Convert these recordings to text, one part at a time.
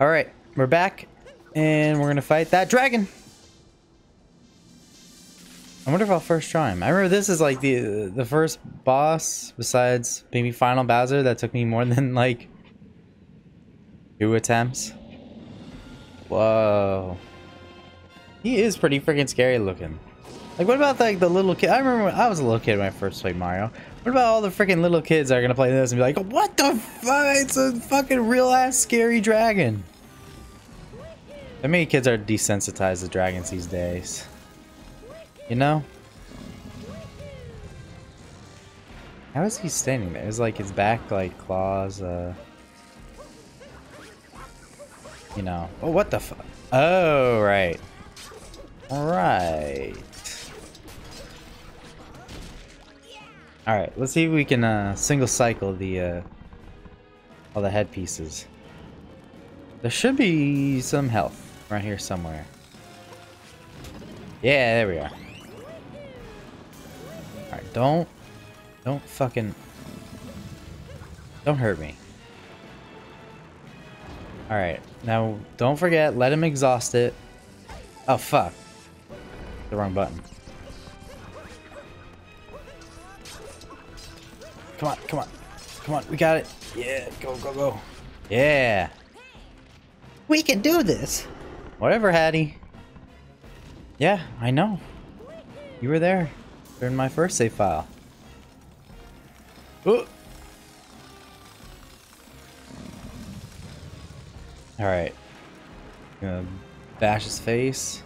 All right, we're back and we're gonna fight that dragon. I wonder if I'll first try him. I remember this is like the first boss besides maybe Final Bowser that took me more than like 2 attempts. Whoa. He is pretty freaking scary looking. Like, what about like the little kid? I remember when I was a little kid when I first played Mario. What about all the freaking little kids that are gonna play this and be like, what the fuck? It's a fucking real ass scary dragon. How many kids are desensitized to dragons these days? You know? How is he standing there? It's like his back, like claws, you know. Oh, what the fuck? Oh, right. Alright. Alright, let's see if we can single cycle the all the headpieces. There should be some health right here somewhere. Yeah, there we are. Alright, don't fucking don't hurt me. Alright, now don't forget, let him exhaust it. Oh fuck. The wrong button. Come on, come on. Come on, we got it. Yeah, go, go, go. Yeah. We can do this. Whatever, Hattie. Yeah, I know. You were there during my first save file. Ooh. Alright. Gonna bash his face.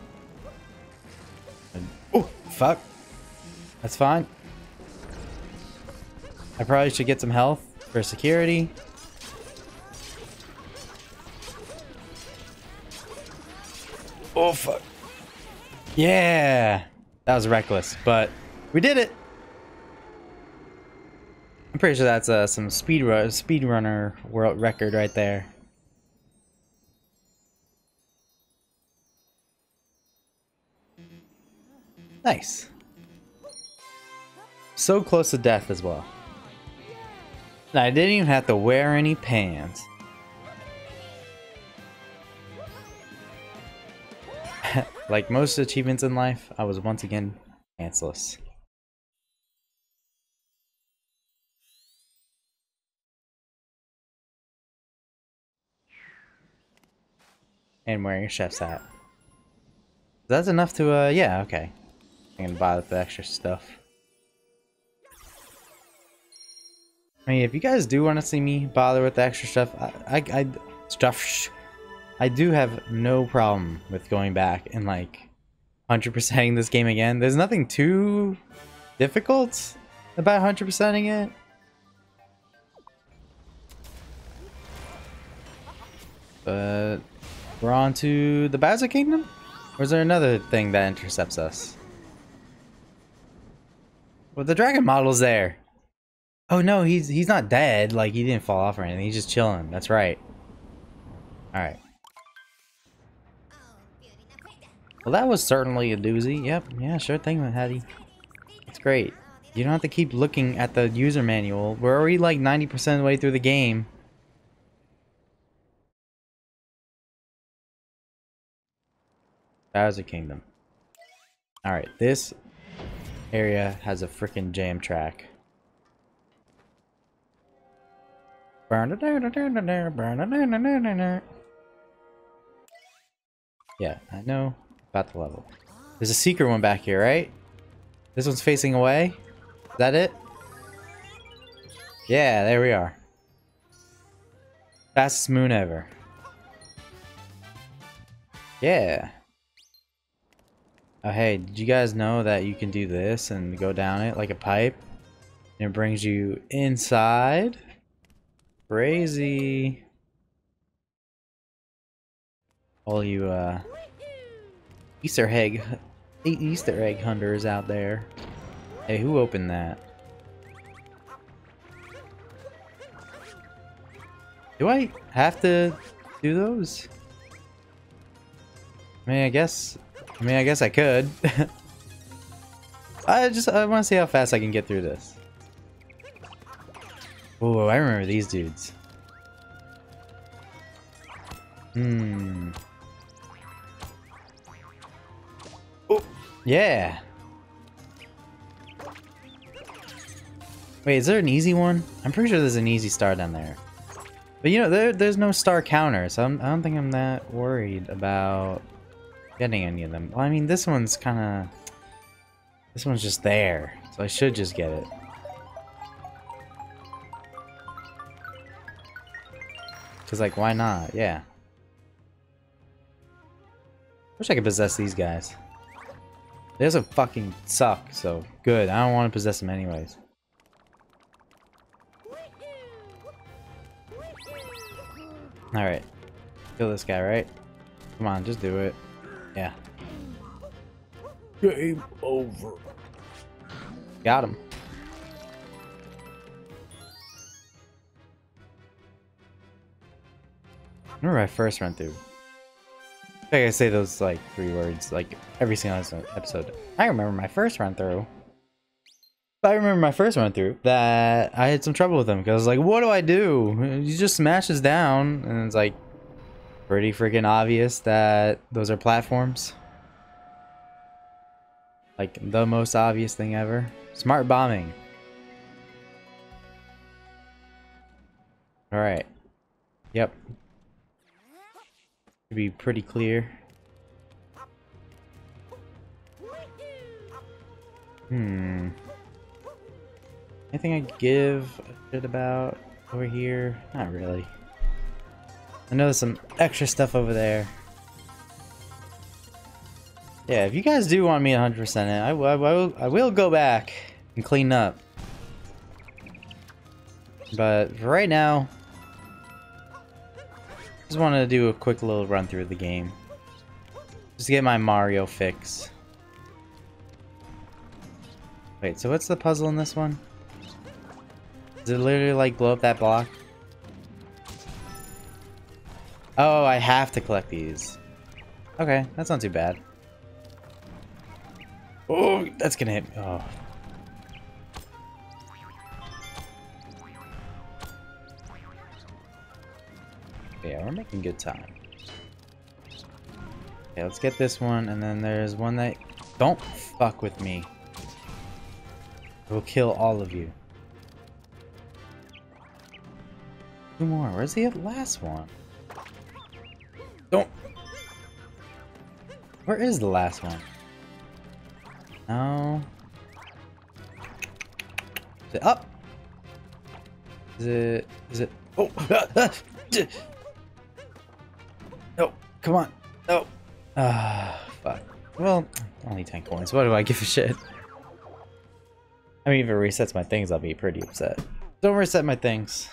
And, oh, fuck. That's fine. I probably should get some health for security. Oh, fuck. Yeah! That was reckless, but we did it! I'm pretty sure that's some speedrunner world record right there. Nice. So close to death as well. And I didn't even have to wear any pants. Like most achievements in life, I was once again pantsless. And wearing a chef's hat. That's enough to, yeah, okay. I can buy the extra stuff. I mean, if you guys do want to see me bother with the extra stuff, I do have no problem with going back and like 100%ing this game again. There's nothing too difficult about 100%ing it. But we're on to the Bowser Kingdom? Or is there another thing that intercepts us? Well, the dragon model's there. Oh no, he's not dead. Like, he didn't fall off or anything. He's just chilling. That's right. Alright. Well, that was certainly a doozy. Yep. Yeah, sure thing, Hattie. It's great. You don't have to keep looking at the user manual. We're already like 90% of the way through the game. Bowser Kingdom. Alright, this area has a freaking jam track. Yeah, I know about the level. There's a secret one back here, right? This one's facing away. Is that it? Yeah, there we are. Fastest moon ever. Yeah. Oh hey, did you guys know that you can do this and go down it like a pipe? And it brings you inside? Crazy. All you Easter egg hunters out there. Hey, who opened that? Do I have to do those? I mean I guess I could. I wanna see how fast I can get through this. Oh, I remember these dudes. Oh, yeah. Wait, is there an easy one? I'm pretty sure there's an easy star down there. But you know, there's no star counter, so I don't think I'm that worried about getting any of them. Well, I mean, this one's kind of... This one's just there, so I should just get it. Because, like, why not? Yeah. Wish I could possess these guys. They also fucking suck, so good. I don't want to possess them anyways. Alright. Kill this guy, right? Come on, just do it. Yeah. Game over. Got him. I remember my first run through. I think I say those like 3 words like every single episode. I remember my first run through. I remember my first run through that I had some trouble with them because I was like, what do I do? He just smashes down, and it's like pretty freaking obvious that those are platforms. Like the most obvious thing ever. Smart bombing. Alright. Yep. Should be pretty clear. Anything I give a shit about over here? Not really. I know there's some extra stuff over there. Yeah, if you guys do want me 100% in, I will go back and clean up. But for right now, just wanted to do a quick little run through of the game. Just to get my Mario fix. Wait, so what's the puzzle in this one? Does it literally like blow up that block? Oh, I have to collect these. Okay, that's not too bad. Oh, that's gonna hit me. Oh. Yeah, we're making good time. Okay, let's get this one, and then there's one that... Don't fuck with me. It will kill all of you. 2 more. Where's the last one? Don't. Where is the last one? No. Is it up? Is it? Oh! No! Come on! No! Ah! Fuck. Well, only 10 coins. What do I give a shit? I mean, if it resets my things, I'll be pretty upset. Don't reset my things.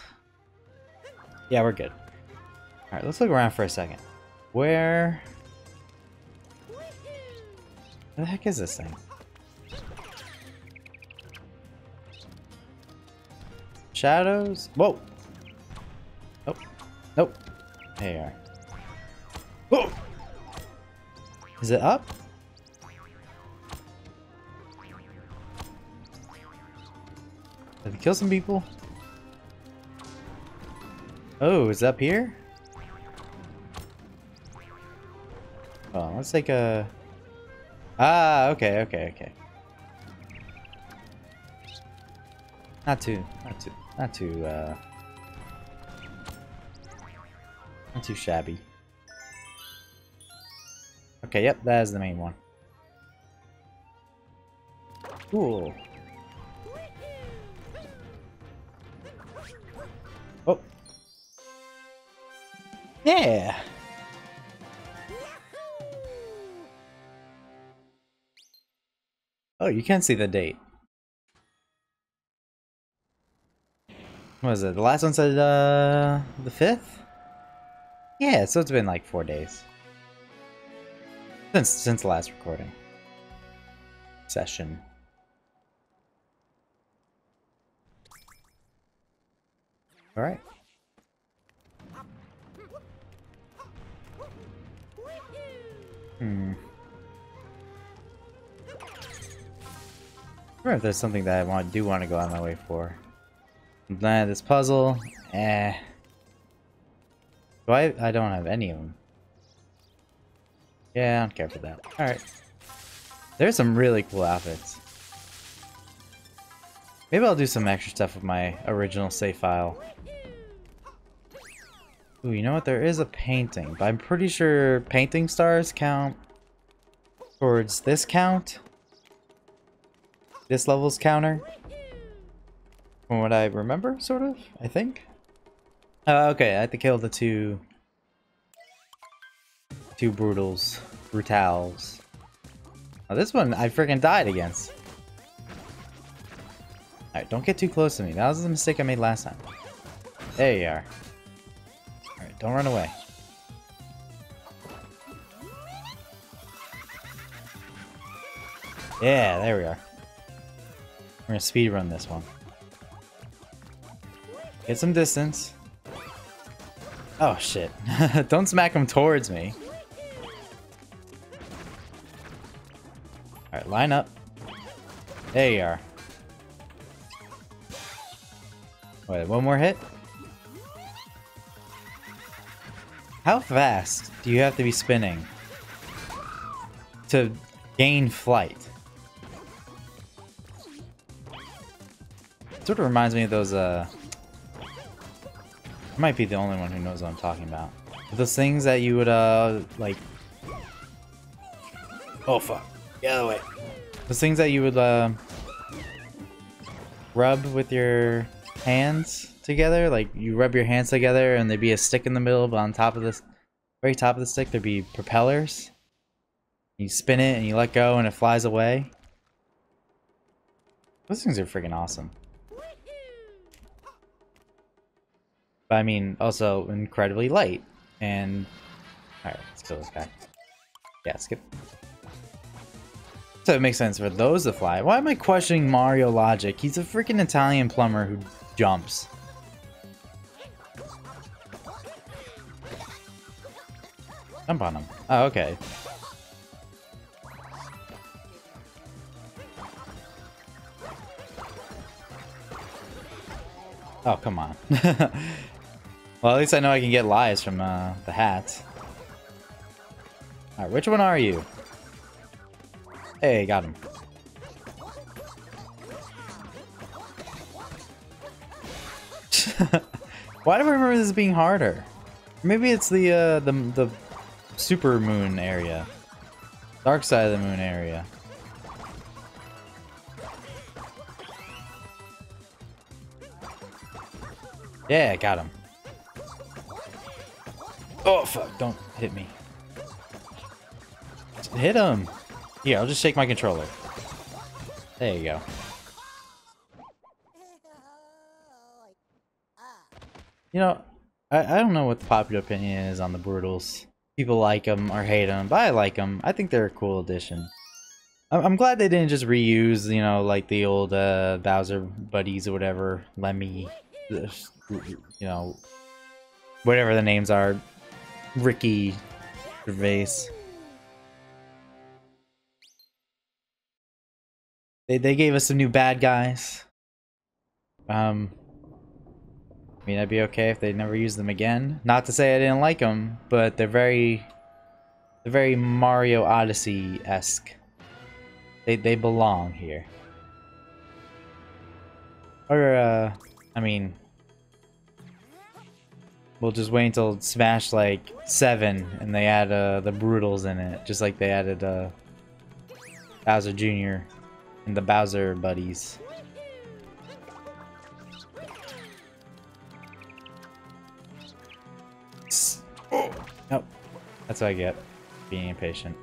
Yeah, we're good. Alright, let's look around for a second. Where the heck is this thing? Shadows? Whoa! Nope. Nope. There you are. Whoa! Is it up? Did we kill some people? Oh, is it up here? Oh, let's take a... Ah, okay, okay, okay. Not too shabby. Okay, yep, that is the main one. Cool. Oh. Yeah. Oh, you can see the date. What is it? The last one said the 5th? Yeah, so it's been like 4 days. Since the last recording. Session. Alright. I wonder if there's something that I do want to go out of my way for. Nah, this puzzle. Eh. Do I don't have any of them. Yeah, I don't care for that. Alright. There's some really cool outfits. Maybe I'll do some extra stuff with my original save file. Ooh, you know what? There is a painting, but I'm pretty sure painting stars count towards this count. This level's counter. From what I remember, sort of, I think. Okay, I have to kill the two brutals. Now this one I freaking died against. Alright, don't get too close to me. That was the mistake I made last time. There you are. Alright, don't run away. Yeah, there we are. We're gonna speedrun this one. Get some distance. Oh shit. Don't smack him towards me. Alright, line up. There you are. Wait, one more hit? How fast do you have to be spinning to gain flight? It sort of reminds me of those, I might be the only one who knows what I'm talking about. Those things that you would, like... Oh, fuck. Get out of the way. Those things that you would, rub with your... hands together, like you rub your hands together and there'd be a stick in the middle, but on top of this, very top of the stick, there'd be propellers. You spin it and you let go and it flies away. Those things are freaking awesome. But I mean, also incredibly light. And alright, let's kill this guy. Yeah, skip. So it makes sense for those to fly. Why am I questioning Mario logic? He's a freaking Italian plumber who jumps. Jump on him. Oh, okay. Oh, come on. Well, at least I know I can get lives from the hats. Alright, which one are you? Hey, got him. Why do I remember this being harder? Maybe it's the super moon area. Dark side of the moon area. Yeah, got him. Oh, fuck. Don't hit me. Just hit him. Here, I'll just shake my controller. There you go. You know, I don't know what the popular opinion is on the Brutals. People like them or hate them, but I like them. I think they're a cool addition. I'm glad they didn't just reuse, you know, like the old Bowser buddies or whatever. Lemmy, you know, whatever the names are. Ricky, Gervais. They gave us some new bad guys. I mean, I'd be okay if they never used them again. Not to say I didn't like them, but they're very Mario Odyssey-esque. They belong here. Or I mean, we'll just wait until Smash like 7 and they add the Brutals in it, just like they added Bowser Jr. and the Bowser buddies. Oh, nope. That's what I get. Being impatient.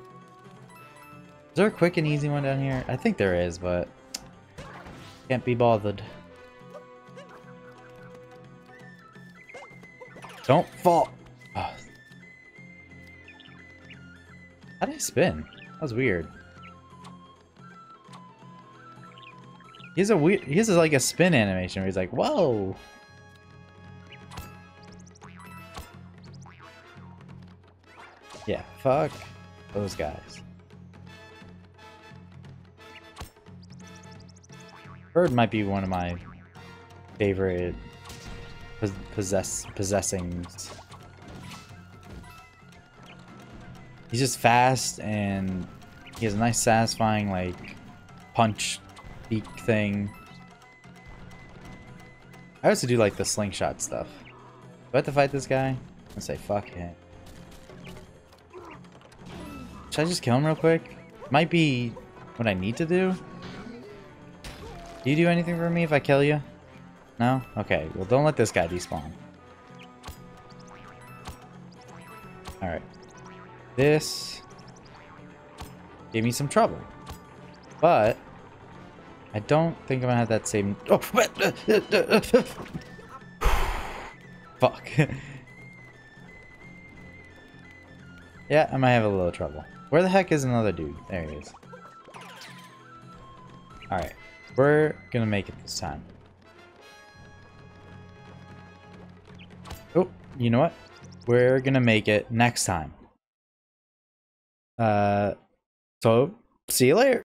Is there a quick and easy one down here? I think there is, but can't be bothered. Don't fall. Oh. How did I spin? That was weird. He's a weird. He's like a spin animation where he's like, "Whoa!" Yeah, fuck those guys. Bird might be one of my favorite possessings. He's just fast, and he has a nice satisfying, like, punch beak thing. I also do like the slingshot stuff. Do I have to fight this guy? I'm gonna say fuck him. Should I just kill him real quick? Might be what I need to do. Do you do anything for me if I kill you? No? Okay, well don't let this guy despawn. Alright. This gave me some trouble. But I don't think I'm gonna have that same. Oh, fuck. Yeah, I might have a little trouble. Where the heck is another dude? There he is. Alright, we're gonna make it this time. Oh, you know what? We're gonna make it next time. So, see you later.